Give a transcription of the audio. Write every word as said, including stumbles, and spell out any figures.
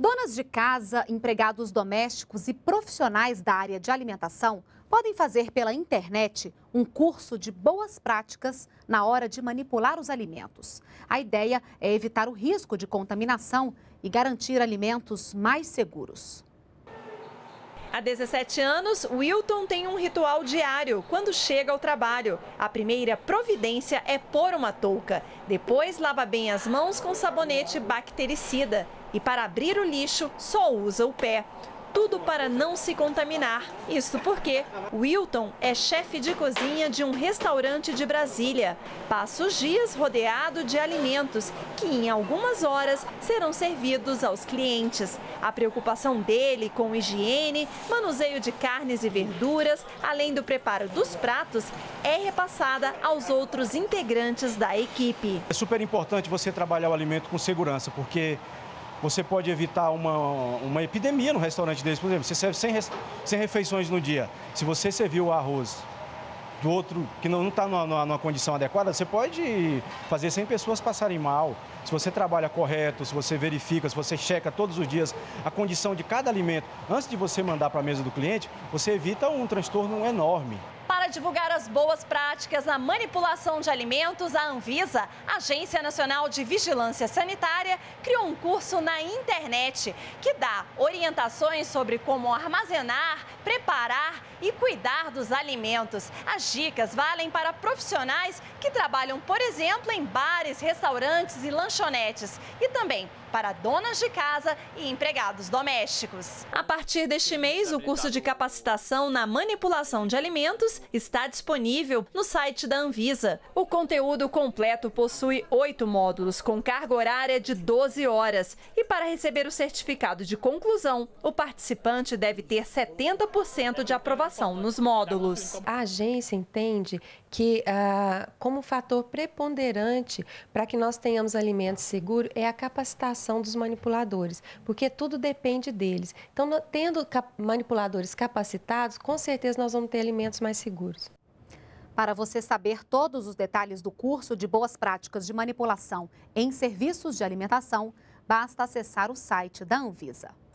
Donas de casa, empregados domésticos e profissionais da área de alimentação podem fazer pela internet um curso de boas práticas na hora de manipular os alimentos. A ideia é evitar o risco de contaminação e garantir alimentos mais seguros. Há dezessete anos, Wilton tem um ritual diário quando chega ao trabalho. A primeira providência é pôr uma touca. Depois, lava bem as mãos com sabonete bactericida. E para abrir o lixo, só usa o pé. Tudo para não se contaminar. Isso porque Wilton é chefe de cozinha de um restaurante de Brasília. Passa os dias rodeado de alimentos que em algumas horas serão servidos aos clientes. A preocupação dele com higiene, manuseio de carnes e verduras, além do preparo dos pratos, é repassada aos outros integrantes da equipe. É super importante você trabalhar o alimento com segurança, porque você pode evitar uma, uma epidemia no restaurante deles. Por exemplo, você serve cem refeições no dia. Se você serviu o arroz do outro que não está numa, numa condição adequada, você pode fazer cem pessoas passarem mal. Se você trabalha correto, se você verifica, se você checa todos os dias a condição de cada alimento antes de você mandar para a mesa do cliente, você evita um transtorno enorme. Para divulgar as boas práticas na manipulação de alimentos, a Anvisa, Agência Nacional de Vigilância Sanitária, criou um curso na internet que dá orientações sobre como armazenar, preparar e cuidar dos alimentos. As dicas valem para profissionais que trabalham, por exemplo, em bares, restaurantes e lanchonetes, e também para donas de casa e empregados domésticos. A partir deste mês, o curso de capacitação na manipulação de alimentos está disponível no site da Anvisa. O conteúdo completo possui oito módulos, com carga horária de doze horas. E para receber o certificado de conclusão, o participante deve ter setenta por cento de aprovação nos módulos. A agência entende que, ah, como fator preponderante para que nós tenhamos alimento seguro, é a capacitação dos manipuladores, porque tudo depende deles. Então, tendo cap- manipuladores capacitados, com certeza nós vamos ter alimentos mais seguros. Seguros. Para você saber todos os detalhes do curso de boas práticas de manipulação em serviços de alimentação, basta acessar o site da Anvisa.